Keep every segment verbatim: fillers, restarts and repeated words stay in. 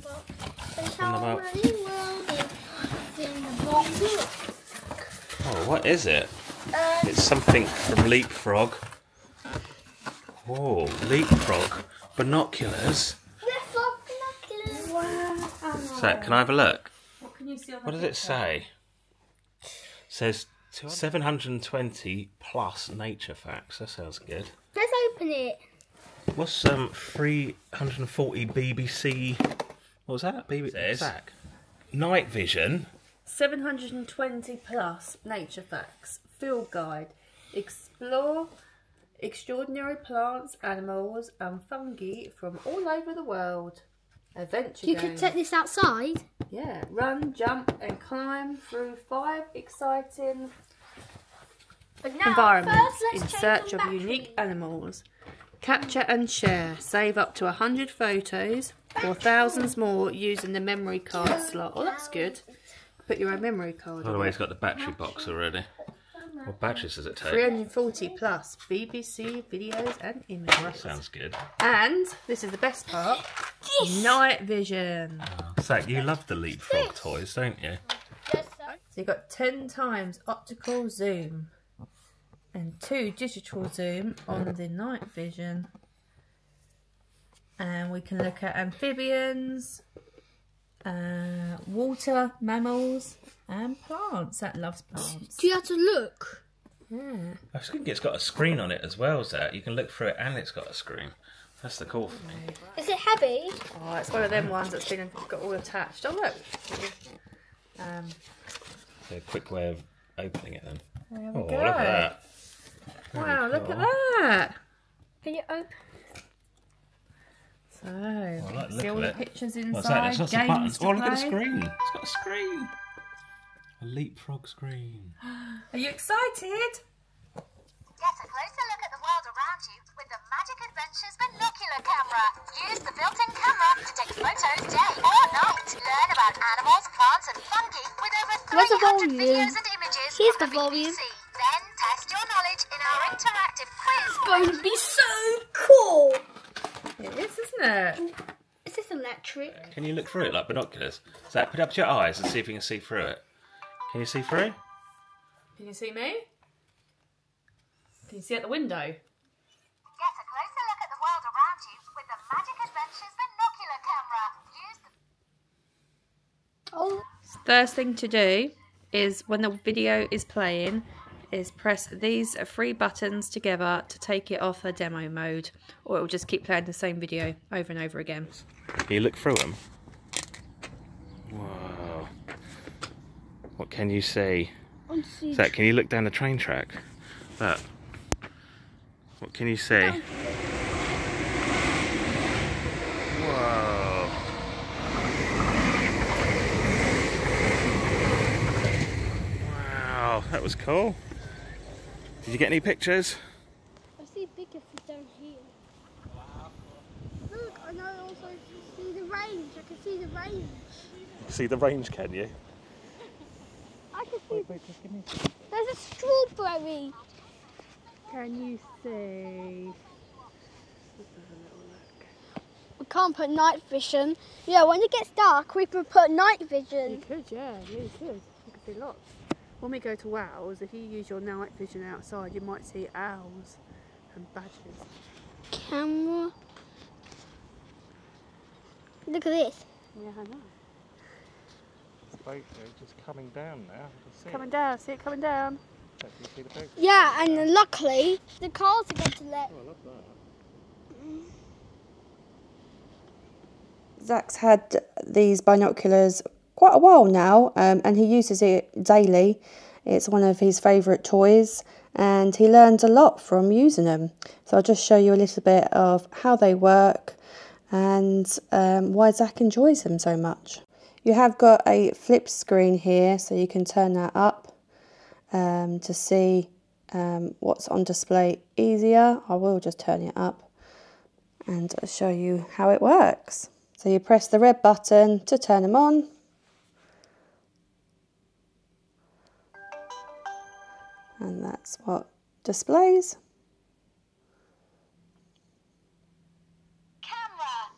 book. There's so many words in the book. Oh, what is it? Um, it's something from LeapFrog. Oh, LeapFrog. Binoculars. LeapFrog binoculars. Wow. Oh, no. So, can I have a look? What can you see on the What does it say? It says seven hundred twenty plus nature facts. That sounds good. Let's open it. What's um three hundred forty B B C? What was that? B B C. Night vision. seven hundred twenty plus nature facts. Field guide. Explore extraordinary plants, animals, and fungi from all over the world. Adventure You game. Could take this outside. Yeah. Run, jump, and climb through five exciting but now, environments first, in search of unique animals. Capture and share. Save up to one hundred photos or thousands more using the memory card slot. Oh, that's good. Put your own memory card. By the way, it's got the battery box already. What batteries does it take? three hundred forty plus B B C videos and images. Well, that sounds good. And this is the best part. Yes. Night vision. Oh, Zach, you love the LeapFrog toys, don't you? Yes, sir. So you've got ten times optical zoom and two digital zoom on the night vision, and we can look at amphibians, uh, water, mammals, and plants. That loves plants. Do you have to look? Yeah. I think it's got a screen on it as well, Zach. You can look through it and it's got a screen. That's the cool thing. Is it heavy? Oh, it's one of them ones that's been got all attached. Oh look. Um, so a quick way of opening it then. There we oh, go. Look at that. Very wow, cool. Look at that. Can you open? So, oh, like see all the pictures inside. What's that? There's lots of buttons. Oh, look at the screen. It's got a screen. A LeapFrog screen. Are you excited? Get a closer look at the world around you with the Magic Adventures binocular camera. Use the built-in camera to take photos day or night. Learn about animals, plants, and fungi with over three hundred videos and images Here's the, the volume. B B C. Then test your knowledge in our interactive quiz. It's going to be so cool. It is, isn't it? Is this electric? Can you look through it like binoculars? So put up to your eyes and see if you can see through it. Can you see through? Can you see me? Can you see out the window? Get a closer look at the world around you with the Magic Adventures binocular camera. Use the... Oh. First thing to do is when the video is playing is press these three buttons together to take it off a demo mode, or it will just keep playing the same video over and over again. Can you look through them? Wow. What can you see? Zach, can you look down the train track? Look. What can you see? No. Whoa. Wow, that was cool. Did you get any pictures? I see bigger fish down here. Look, and I also see the range. I can see the range. You can see the range, can you? I can see. Wait, wait, just give me. There's a strawberry. Can you see? Let's have a little look. We can't put night vision. Yeah, when it gets dark, we can put night vision. You could, yeah, yeah you could. You could do lots. When we go to Wales, if you use your night vision outside, you might see owls and badgers. Camera. Look at this. Yeah, I know. The boat though, just coming down now. See coming it. down, see it coming down. Yeah, and luckily the cars are going to let. Oh, I love that. Mm. Zach's had these binoculars quite a while now, um, and he uses it daily. It's one of his favourite toys, and he learns a lot from using them. So I'll just show you a little bit of how they work and um, why Zach enjoys them so much. You have got a flip screen here, so you can turn that up. Um, to see um, what's on display easier. I will just turn it up and show you how it works. So you press the red button to turn them on. And that's what displays. Camera.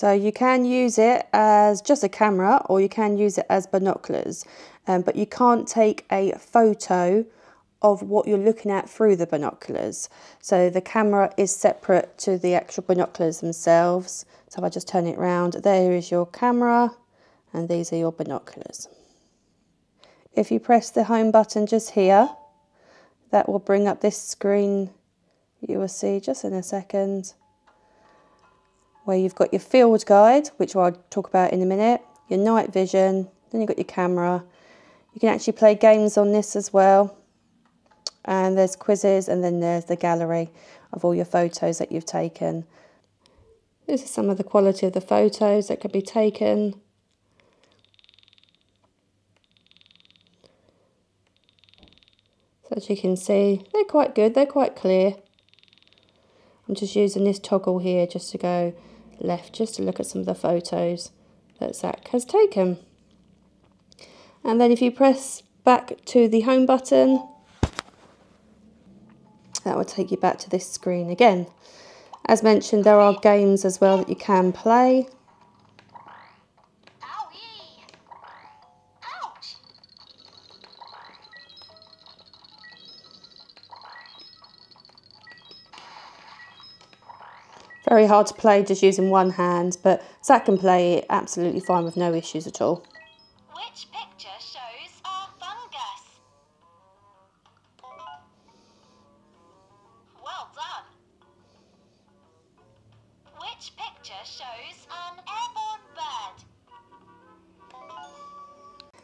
So you can use it as just a camera, or you can use it as binoculars, um, but you can't take a photo of what you're looking at through the binoculars. So the camera is separate to the actual binoculars themselves. So if I just turn it round, there is your camera and these are your binoculars. If you press the home button just here, that will bring up this screen you will see just in a second, where you've got your field guide, which I'll talk about in a minute, your night vision, then you've got your camera. You can actually play games on this as well. And there's quizzes, and then there's the gallery of all your photos that you've taken. This is some of the quality of the photos that can be taken. So as you can see, they're quite good, they're quite clear. I'm just using this toggle here just to go left, just to look at some of the photos that Zach has taken. And then if you press back to the home button, that will take you back to this screen again. As mentioned, there are games as well that you can play. Owie. Ouch. Very hard to play just using one hand, but Zach can play it absolutely fine with no issues at all.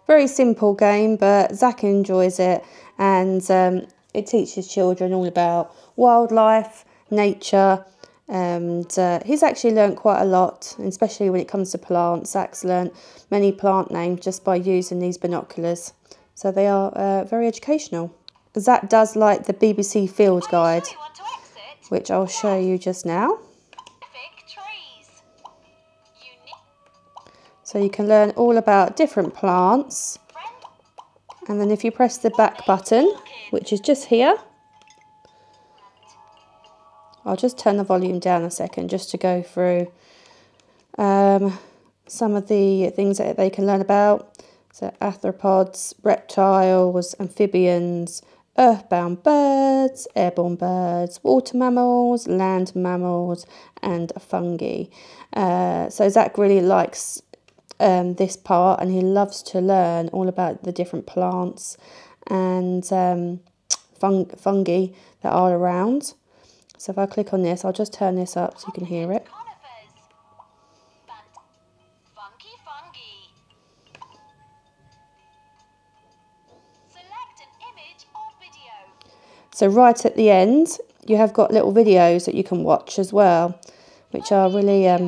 Very simple game, but Zach enjoys it, and um, it teaches children all about wildlife, nature, and uh, he's actually learnt quite a lot, especially when it comes to plants. Zach's learnt many plant names just by using these binoculars, so they are uh, very educational. Zach does like the B B C Field Guide, which I'll show you just now. So you can learn all about different plants. And then if you press the back button, which is just here, I'll just turn the volume down a second just to go through um, some of the things that they can learn about. So arthropods, reptiles, amphibians, earthbound birds, airborne birds, water mammals, land mammals, and fungi. Uh, so Zach really likes Um, this part, and he loves to learn all about the different plants and um, fung fungi that are around. So if I click on this, I'll just turn this up so you can hear it. So right at the end, you have got little videos that you can watch as well, which are really um,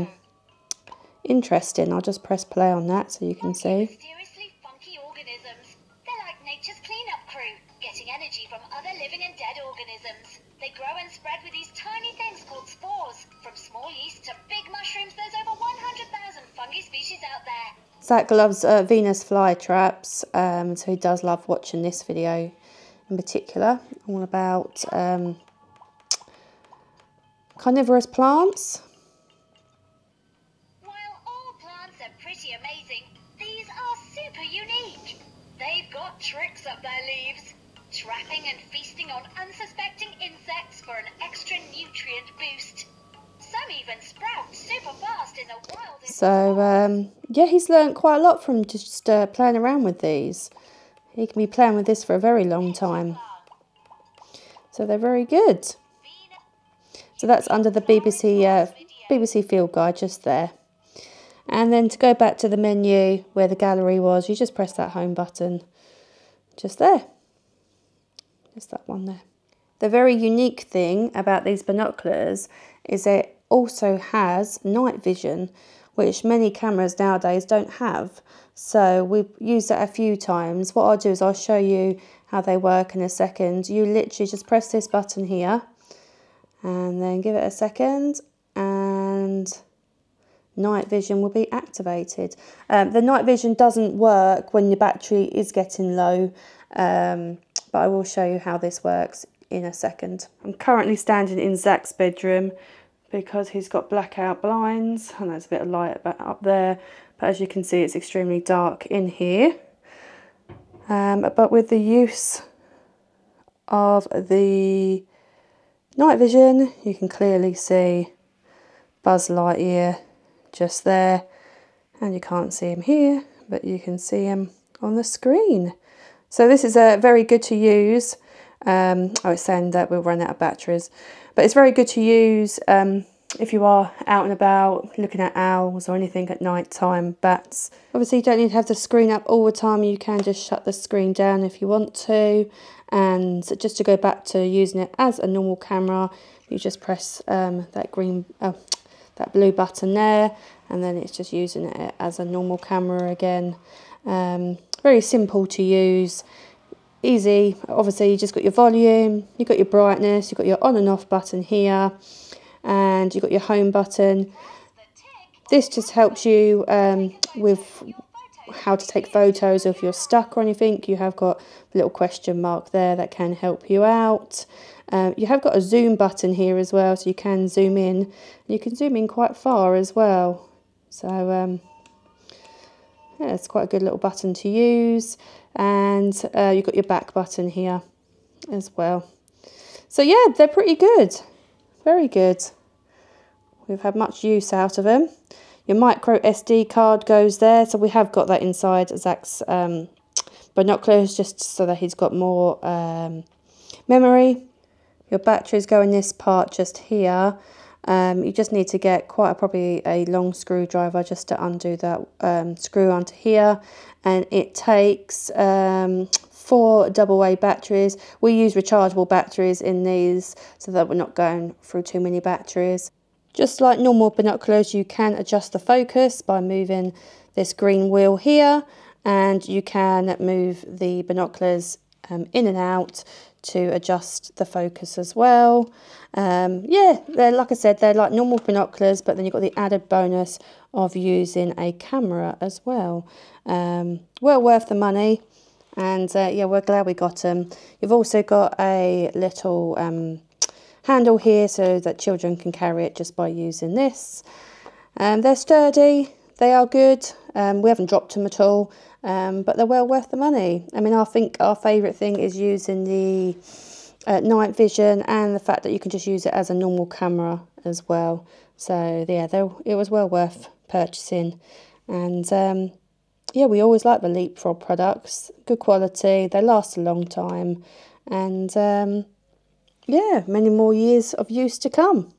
interesting. I'll just press play on that so you can see. Seriously funky organisms. They're like nature's cleanup crew, getting energy from other living and dead organisms. They grow and spread with these tiny things called spores. From small yeast to big mushrooms, there's over one hundred thousand fungi species out there. Zach loves uh, Venus flytraps, um, so he does love watching this video in particular, all about um, carnivorous plants. Tricks up their leaves, trapping and feasting on unsuspecting insects for an extra nutrient boost. Some even sprout super fast in the wild. So um, yeah, he's learned quite a lot from just uh, playing around with these. He can be playing with this for a very long time. So they're very good. So that's under the B B C uh, B B C Field Guide just there. And then to go back to the menu where the gallery was, you just press that home button just there. Just that one there. The very unique thing about these binoculars is it also has night vision, which many cameras nowadays don't have. So we've used that a few times. What I'll do is I'll show you how they work in a second. You literally just press this button here and then give it a second, and night vision will be activated. Um, the night vision doesn't work when your battery is getting low, um, but I will show you how this works in a second. I'm currently standing in Zach's bedroom, because he's got blackout blinds, and there's a bit of light up there, but as you can see it's extremely dark in here. Um, but with the use of the night vision you can clearly see Buzz Lightyear just there, and you can't see him here but you can see him on the screen. So this is a very good to use. Um, I was saying that we'll run out of batteries, but it's very good to use um, if you are out and about looking at owls or anything at night time, bats. Obviously you don't need to have the screen up all the time, you can just shut the screen down if you want to. And just to go back to using it as a normal camera, you just press um, that green, uh, that blue button there, and then it's just using it as a normal camera again. Um, very simple to use, easy. Obviously you just got your volume, you've got your brightness, you've got your on and off button here, and you've got your home button. This just helps you um, with how to take photos, or if you're stuck or anything, you have got a little question mark there that can help you out. Um, you have got a zoom button here as well, so you can zoom in. You can zoom in quite far as well, so um, yeah, it's quite a good little button to use. And uh, you've got your back button here as well. So yeah, they're pretty good, very good. We've had much use out of them. Your micro S D card goes there, so we have got that inside Zach's um, binoculars just so that he's got more um, memory. Your batteries go in this part just here. Um, you just need to get quite a, probably a long screwdriver just to undo that um, screw onto here, and it takes um, four double A batteries. We use rechargeable batteries in these so that we're not going through too many batteries. Just like normal binoculars, you can adjust the focus by moving this green wheel here, and you can move the binoculars um, in and out to adjust the focus as well. Um, yeah, they're, like I said, they're like normal binoculars, but then you've got the added bonus of using a camera as well. Um, well worth the money, and uh, yeah, we're glad we got them. You've also got a little Um, handle here so that children can carry it just by using this. Um, they're sturdy, they are good, um, we haven't dropped them at all, um, but they're well worth the money. I mean, I think our favourite thing is using the uh, night vision and the fact that you can just use it as a normal camera as well. So yeah, it was well worth purchasing. And um, yeah, we always like the LeapFrog products, good quality, they last a long time, and um, yeah, many more years of use to come.